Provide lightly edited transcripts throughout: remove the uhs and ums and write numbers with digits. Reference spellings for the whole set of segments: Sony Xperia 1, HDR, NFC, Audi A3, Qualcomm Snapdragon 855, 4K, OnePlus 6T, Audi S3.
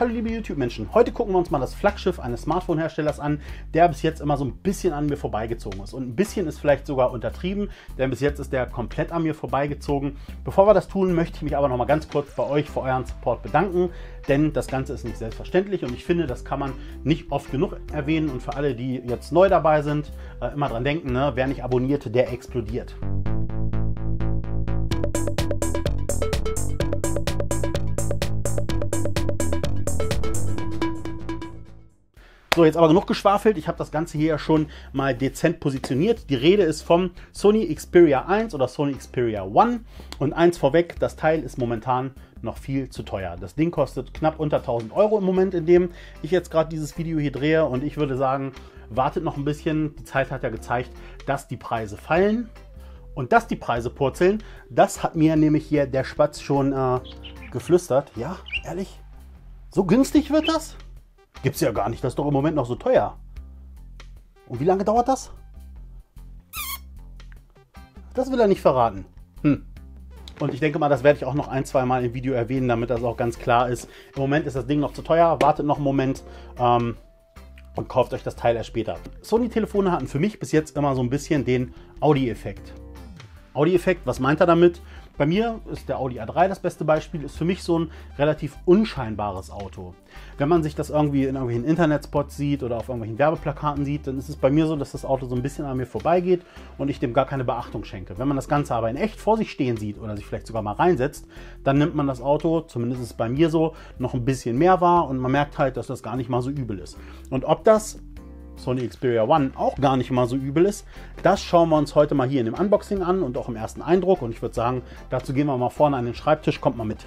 Hallo liebe YouTube-Menschen, heute gucken wir uns mal das Flaggschiff eines Smartphone-Herstellers an, der bis jetzt immer so ein bisschen an mir vorbeigezogen ist. Und ein bisschen ist vielleicht sogar untertrieben, denn bis jetzt ist der komplett an mir vorbeigezogen. Bevor wir das tun, möchte ich mich aber noch mal ganz kurz bei euch für euren Support bedanken, denn das Ganze ist nicht selbstverständlich und ich finde, das kann man nicht oft genug erwähnen. Und für alle, die jetzt neu dabei sind, immer dran denken, ne? Wer nicht abonniert, der explodiert. So, jetzt aber genug geschwafelt. Ich habe das Ganze hier ja schon mal dezent positioniert. Die Rede ist vom Sony Xperia 1 oder Sony Xperia 1. Und eins vorweg, das Teil ist momentan noch viel zu teuer. Das Ding kostet knapp unter 1.000 € im Moment, in dem ich jetzt gerade dieses Video hier drehe. Und ich würde sagen, wartet noch ein bisschen. Die Zeit hat ja gezeigt, dass die Preise fallen und dass die Preise purzeln. Das hat mir nämlich hier der Spatz schon geflüstert. Ja, ehrlich? So günstig wird das? Gibt's ja gar nicht, das ist doch im Moment noch so teuer. Und wie lange dauert das? Das will er nicht verraten. Und ich denke mal, das werde ich auch noch ein, zwei Mal im Video erwähnen, damit das auch ganz klar ist. Im Moment ist das Ding noch zu teuer, wartet noch einen Moment und kauft euch das Teil erst später. Sony-Telefone hatten für mich bis jetzt immer so ein bisschen den Audi-Effekt. Audi-Effekt, was meint er damit? Bei mir ist der Audi A3 das beste Beispiel, ist für mich so ein relativ unscheinbares Auto. Wenn man sich das irgendwie in irgendwelchen Internetspots sieht oder auf irgendwelchen Werbeplakaten sieht, dann ist es bei mir so, dass das Auto so ein bisschen an mir vorbeigeht und ich dem gar keine Beachtung schenke. Wenn man das Ganze aber in echt vor sich stehen sieht oder sich vielleicht sogar mal reinsetzt, dann nimmt man das Auto, zumindest ist es bei mir so, noch ein bisschen mehr wahr und man merkt halt, dass das gar nicht mal so übel ist. Und ob das Sony Xperia 1 auch gar nicht mal so übel ist, das schauen wir uns heute mal hier in dem Unboxing an und auch im ersten Eindruck. Und ich würde sagen, dazu gehen wir mal vorne an den Schreibtisch, kommt mal mit.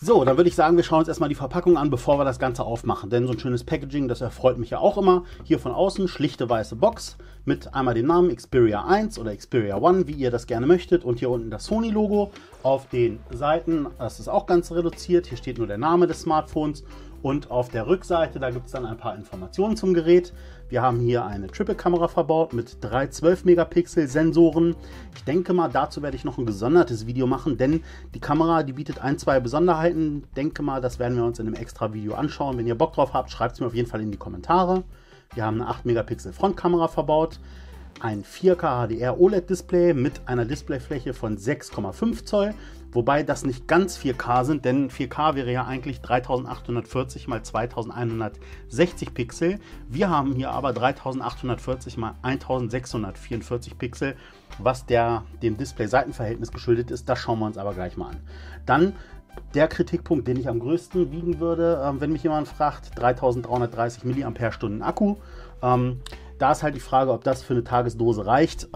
So, dann würde ich sagen, wir schauen uns erstmal die Verpackung an, bevor wir das Ganze aufmachen. Denn so ein schönes Packaging, das erfreut mich ja auch immer. Hier von außen schlichte weiße Box mit einmal dem Namen Xperia 1 oder Xperia 1, wie ihr das gerne möchtet. Und hier unten das Sony-Logo auf den Seiten, das ist auch ganz reduziert. Hier steht nur der Name des Smartphones. Und auf der Rückseite, da gibt es dann ein paar Informationen zum Gerät. Wir haben hier eine Triple-Kamera verbaut mit 3 12-Megapixel-Sensoren. Ich denke mal, dazu werde ich noch ein gesondertes Video machen, denn die Kamera, die bietet ein, zwei Besonderheiten. Ich denke mal, das werden wir uns in einem extra Video anschauen. Wenn ihr Bock drauf habt, schreibt es mir auf jeden Fall in die Kommentare. Wir haben eine 8-Megapixel-Frontkamera verbaut, ein 4K HDR OLED-Display mit einer Displayfläche von 6,5 Zoll. Wobei das nicht ganz 4K sind, denn 4K wäre ja eigentlich 3840 x 2160 Pixel. Wir haben hier aber 3840 x 1644 Pixel, was dem Display-Seitenverhältnis geschuldet ist. Das schauen wir uns aber gleich mal an. Dann der Kritikpunkt, den ich am größten wiegen würde, wenn mich jemand fragt, 3330 mAh Akku. Da ist halt die Frage, ob das für eine Tagesdose reicht.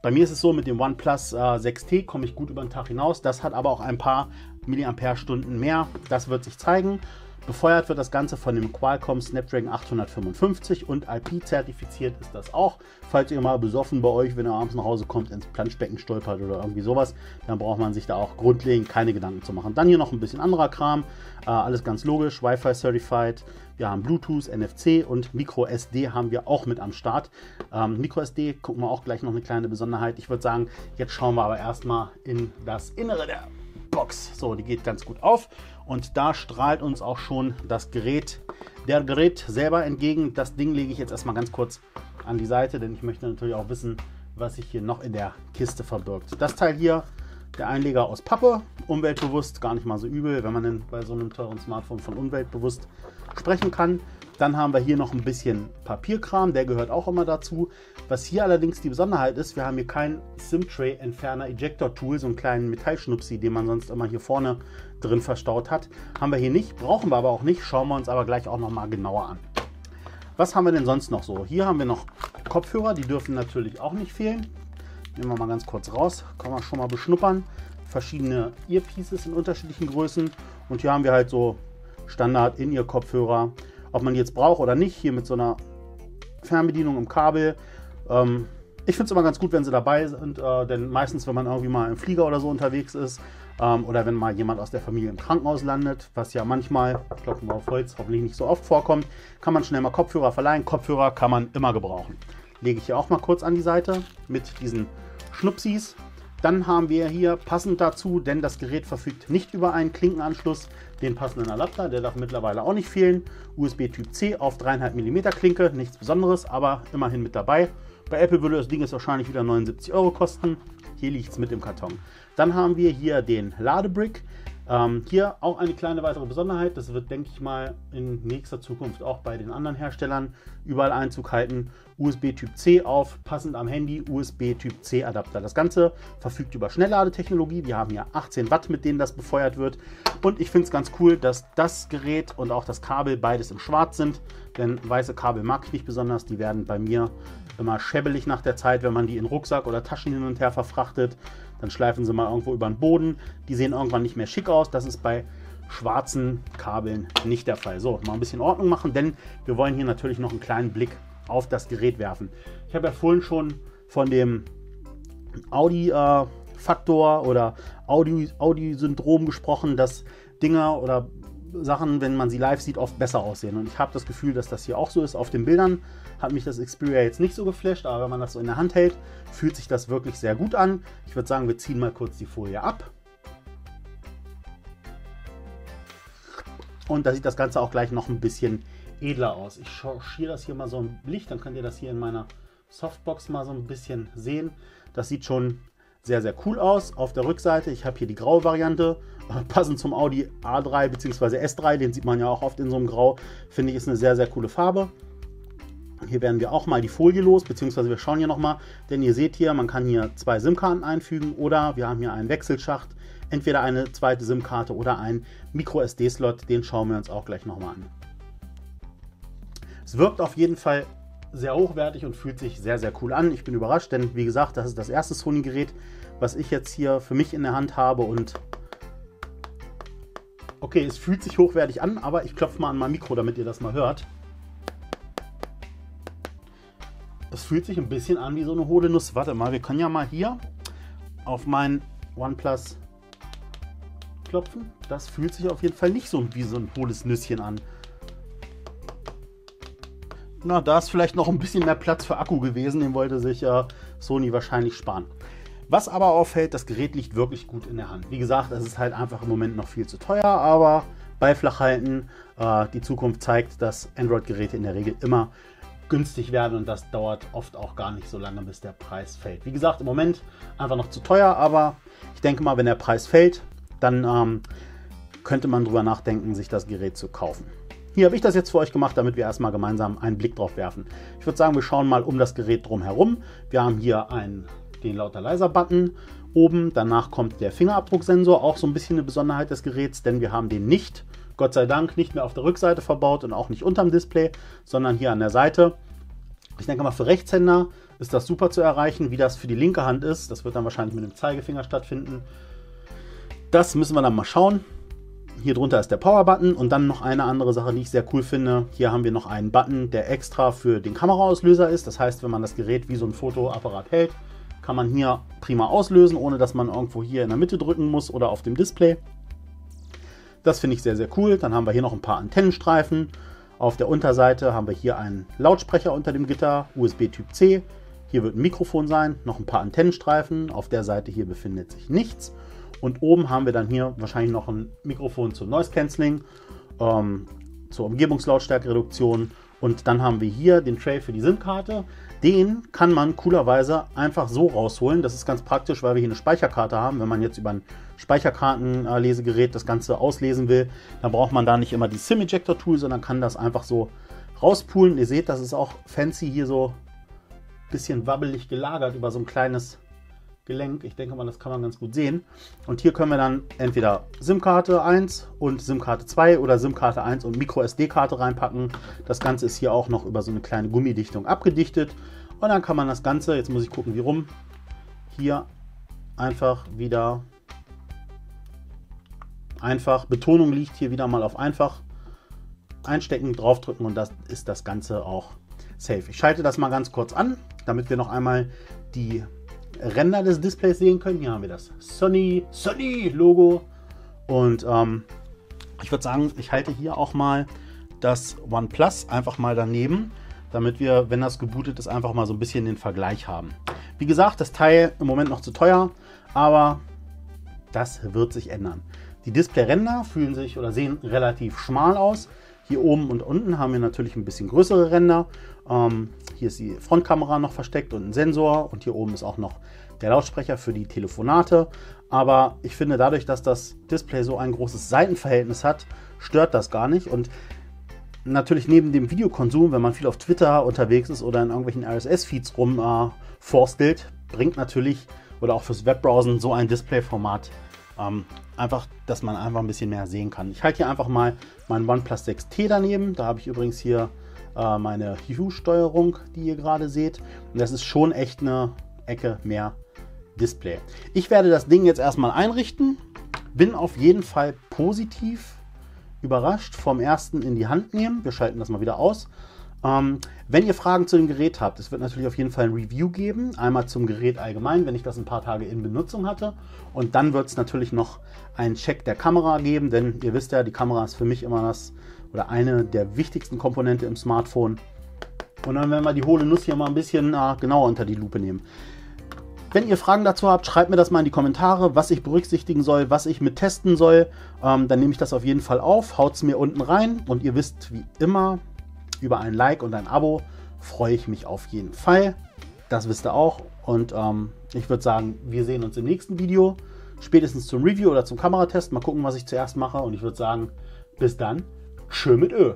Bei mir ist es so, mit dem OnePlus 6T komme ich gut über den Tag hinaus. Das hat aber auch ein paar Milliampere-Stunden mehr. Das wird sich zeigen. Befeuert wird das Ganze von dem Qualcomm Snapdragon 855 und IP-zertifiziert ist das auch. Falls ihr mal besoffen bei euch, wenn ihr abends nach Hause kommt, ins Planschbecken stolpert oder irgendwie sowas, dann braucht man sich da auch grundlegend keine Gedanken zu machen. Dann hier noch ein bisschen anderer Kram. Alles ganz logisch, Wi-Fi certified. Wir haben Bluetooth, NFC und MicroSD haben wir auch mit am Start. MicroSD gucken wir auch gleich noch eine kleine Besonderheit. Ich würde sagen, jetzt schauen wir aber erstmal in das Innere der Box. So, die geht ganz gut auf und da strahlt uns auch schon das Gerät, der Gerät selber entgegen. Das Ding lege ich jetzt erstmal ganz kurz an die Seite, denn ich möchte natürlich auch wissen, was sich hier noch in der Kiste verbirgt. Das Teil hier, der Einleger aus Pappe, umweltbewusst, gar nicht mal so übel, wenn man denn bei so einem teuren Smartphone von umweltbewusst sprechen kann. Dann haben wir hier noch ein bisschen Papierkram, der gehört auch immer dazu. Was hier allerdings die Besonderheit ist, wir haben hier kein SIM-Tray-Entferner-Ejector-Tool, so einen kleinen Metallschnupsi, den man sonst immer hier vorne drin verstaut hat. Haben wir hier nicht, brauchen wir aber auch nicht, schauen wir uns aber gleich auch nochmal genauer an. Was haben wir denn sonst noch so? Hier haben wir noch Kopfhörer, die dürfen natürlich auch nicht fehlen. Nehmen wir mal ganz kurz raus, kann man schon mal beschnuppern. Verschiedene Earpieces in unterschiedlichen Größen und hier haben wir halt so Standard-In-Ear-Kopfhörer. Ob man die jetzt braucht oder nicht, hier mit so einer Fernbedienung im Kabel. Ich finde es immer ganz gut, wenn sie dabei sind, denn meistens, wenn man irgendwie mal im Flieger oder so unterwegs ist oder wenn mal jemand aus der Familie im Krankenhaus landet, was ja manchmal, klopfen wir auf Holz, hoffentlich nicht so oft vorkommt, kann man schnell mal Kopfhörer verleihen. Kopfhörer kann man immer gebrauchen. Lege ich hier auch mal kurz an die Seite mit diesen Schnupsis. Dann haben wir hier passend dazu, denn das Gerät verfügt nicht über einen Klinkenanschluss, den passenden Adapter, der darf mittlerweile auch nicht fehlen. USB Typ C auf 3,5 mm Klinke, nichts Besonderes, aber immerhin mit dabei. Bei Apple würde das Ding jetzt wahrscheinlich wieder 79 € kosten. Hier liegt es mit im Karton. Dann haben wir hier den Ladebrick. Hier auch eine kleine weitere Besonderheit. Das wird, denke ich mal, in nächster Zukunft auch bei den anderen Herstellern überall Einzug halten. USB Typ C auf, passend am Handy, USB Typ C Adapter. Das Ganze verfügt über Schnellladetechnologie. Wir haben hier 18 Watt, mit denen das befeuert wird. Und ich finde es ganz cool, dass das Gerät und auch das Kabel beides im Schwarz sind. Denn weiße Kabel mag ich nicht besonders. Die werden bei mir immer schäbelig nach der Zeit, wenn man die in Rucksack oder Taschen hin und her verfrachtet. Dann schleifen sie mal irgendwo über den Boden. Die sehen irgendwann nicht mehr schick aus. Das ist bei schwarzen Kabeln nicht der Fall. So, mal ein bisschen Ordnung machen, denn wir wollen hier natürlich noch einen kleinen Blick auf das Gerät werfen. Ich habe ja vorhin schon von dem Audi-Faktor oder Audi-Syndrom gesprochen, dass Dinger oder Sachen, wenn man sie live sieht, oft besser aussehen. Und ich habe das Gefühl, dass das hier auch so ist. Auf den Bildern hat mich das Xperia jetzt nicht so geflasht, aber wenn man das so in der Hand hält, fühlt sich das wirklich sehr gut an. Ich würde sagen, wir ziehen mal kurz die Folie ab. Und da sieht das Ganze auch gleich noch ein bisschen edler aus. Ich changiere das hier mal so im Licht, dann könnt ihr das hier in meiner Softbox mal so ein bisschen sehen. Das sieht schon sehr, sehr cool aus. Auf der Rückseite, ich habe hier die graue Variante, passend zum Audi A3 bzw. S3, den sieht man ja auch oft in so einem Grau, finde ich, ist eine sehr, sehr coole Farbe. Hier werden wir auch mal die Folie los, beziehungsweise wir schauen hier nochmal, denn ihr seht hier, man kann hier zwei SIM-Karten einfügen oder wir haben hier einen Wechselschacht, entweder eine zweite SIM-Karte oder einen Micro-SD-Slot, den schauen wir uns auch gleich nochmal an. Es wirkt auf jeden Fall sehr hochwertig und fühlt sich sehr, sehr cool an. Ich bin überrascht, denn wie gesagt, das ist das erste Sony-Gerät, was ich jetzt hier für mich in der Hand habe und okay, es fühlt sich hochwertig an, aber ich klopfe mal an mein Mikro, damit ihr das mal hört. Es fühlt sich ein bisschen an wie so eine hohle Nuss. Warte mal, wir können ja mal hier auf meinen OnePlus klopfen. Das fühlt sich auf jeden Fall nicht so wie so ein hohles Nüsschen an. Na, da ist vielleicht noch ein bisschen mehr Platz für Akku gewesen, den wollte sich Sony wahrscheinlich sparen. Was aber auffällt, das Gerät liegt wirklich gut in der Hand. Wie gesagt, es ist halt einfach im Moment noch viel zu teuer, aber Ball flach halten. Die Zukunft zeigt, dass Android-Geräte in der Regel immer günstig werden und das dauert oft auch gar nicht so lange, bis der Preis fällt. Wie gesagt, im Moment einfach noch zu teuer, aber ich denke mal, wenn der Preis fällt, dann könnte man drüber nachdenken, sich das Gerät zu kaufen. Hier habe ich das jetzt für euch gemacht, damit wir erstmal gemeinsam einen Blick drauf werfen. Ich würde sagen, wir schauen mal um das Gerät drum herum. Wir haben hier den Lauter-Leiser-Button oben, danach kommt der Fingerabdrucksensor, auch so ein bisschen eine Besonderheit des Geräts, denn wir haben den nicht, Gott sei Dank, nicht mehr auf der Rückseite verbaut und auch nicht unterm Display, sondern hier an der Seite. Ich denke mal, für Rechtshänder ist das super zu erreichen, wie das für die linke Hand ist. Das wird dann wahrscheinlich mit dem Zeigefinger stattfinden. Das müssen wir dann mal schauen. Hier drunter ist der Power-Button und dann noch eine andere Sache, die ich sehr cool finde. Hier haben wir noch einen Button, der extra für den Kameraauslöser ist. Das heißt, wenn man das Gerät wie so ein Fotoapparat hält, kann man hier prima auslösen, ohne dass man irgendwo hier in der Mitte drücken muss oder auf dem Display. Das finde ich sehr, sehr cool. Dann haben wir hier noch ein paar Antennenstreifen. Auf der Unterseite haben wir hier einen Lautsprecher unter dem Gitter, USB Typ C. Hier wird ein Mikrofon sein, noch ein paar Antennenstreifen. Auf der Seite hier befindet sich nichts. Und oben haben wir dann hier wahrscheinlich noch ein Mikrofon zum Noise Cancelling, zur Umgebungslautstärkereduktion. Und dann haben wir hier den Tray für die SIM-Karte. Den kann man coolerweise einfach so rausholen. Das ist ganz praktisch, weil wir hier eine Speicherkarte haben. Wenn man jetzt über ein Speicherkartenlesegerät das Ganze auslesen will, dann braucht man da nicht immer die SIM-Ejector-Tool, sondern kann das einfach so rauspulen. Ihr seht, das ist auch fancy hier so ein bisschen wabbelig gelagert über so ein kleines Gelenk. Ich denke mal, das kann man ganz gut sehen. Und hier können wir dann entweder SIM-Karte 1 und SIM-Karte 2 oder SIM-Karte 1 und Micro-SD-Karte reinpacken. Das Ganze ist hier auch noch über so eine kleine Gummidichtung abgedichtet. Und dann kann man das Ganze, jetzt muss ich gucken, wie rum, hier einfach wieder einfach, Betonung liegt hier wieder mal auf einfach, einstecken, draufdrücken und das ist das Ganze auch safe. Ich schalte das mal ganz kurz an, damit wir noch einmal die Ränder des Displays sehen können. Hier haben wir das Sony-Logo und ich würde sagen, ich halte hier auch mal das OnePlus einfach mal daneben, damit wir, wenn das gebootet ist, einfach mal so ein bisschen den Vergleich haben. Wie gesagt, das Teil im Moment noch zu teuer, aber das wird sich ändern. Die Displayränder fühlen sich oder sehen relativ schmal aus. Hier oben und unten haben wir natürlich ein bisschen größere Ränder. Hier ist die Frontkamera noch versteckt und ein Sensor. Und hier oben ist auch noch der Lautsprecher für die Telefonate. Aber ich finde, dadurch, dass das Display so ein großes Seitenverhältnis hat, stört das gar nicht. Und natürlich neben dem Videokonsum, wenn man viel auf Twitter unterwegs ist oder in irgendwelchen RSS-Feeds rumforstelt, bringt natürlich oder auch fürs Webbrowsen so ein Displayformat einfach, dass man einfach ein bisschen mehr sehen kann. Ich halte hier einfach mal meinen OnePlus 6T daneben. Da habe ich übrigens hier meine Hue-Steuerung, die ihr gerade seht. Und das ist schon echt eine Ecke mehr Display. Ich werde das Ding jetzt erstmal einrichten. Bin auf jeden Fall positiv überrascht vom ersten in die Hand nehmen. Wir schalten das mal wieder aus. Wenn ihr Fragen zu dem Gerät habt, es wird natürlich auf jeden Fall ein Review geben, einmal zum Gerät allgemein, wenn ich das ein paar Tage in Benutzung hatte, und dann wird es natürlich noch einen Check der Kamera geben, denn ihr wisst ja, die Kamera ist für mich immer das oder eine der wichtigsten Komponente im Smartphone, und dann werden wir die hohle Nuss hier mal ein bisschen genauer unter die Lupe nehmen. Wenn ihr Fragen dazu habt, schreibt mir das mal in die Kommentare, was ich berücksichtigen soll, was ich mit testen soll, dann nehme ich das auf jeden Fall auf, haut es mir unten rein, und ihr wisst wie immer, über ein Like und ein Abo freue ich mich auf jeden Fall. Das wisst ihr auch. Und ich würde sagen, wir sehen uns im nächsten Video. Spätestens zum Review oder zum Kameratest. Mal gucken, was ich zuerst mache. Und ich würde sagen, bis dann. Tschö mit Ö.